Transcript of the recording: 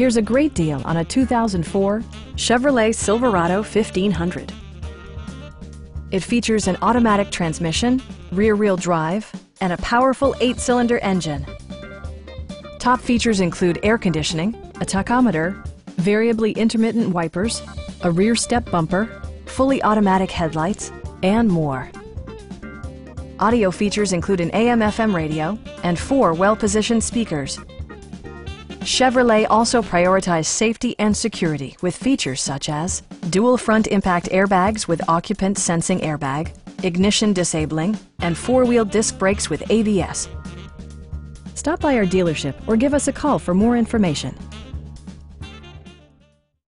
Here's a great deal on a 2004 Chevrolet Silverado 1500. It features an automatic transmission, rear-wheel drive, and a powerful 8-cylinder engine. Top features include air conditioning, a tachometer, variably intermittent wipers, a rear step bumper, fully automatic headlights, and more. Audio features include an AM/FM radio and 4 well-positioned speakers. Chevrolet also prioritized safety and security with features such as dual front impact airbags with occupant sensing airbag, ignition disabling, and 4-wheel disc brakes with ABS. Stop by our dealership or give us a call for more information.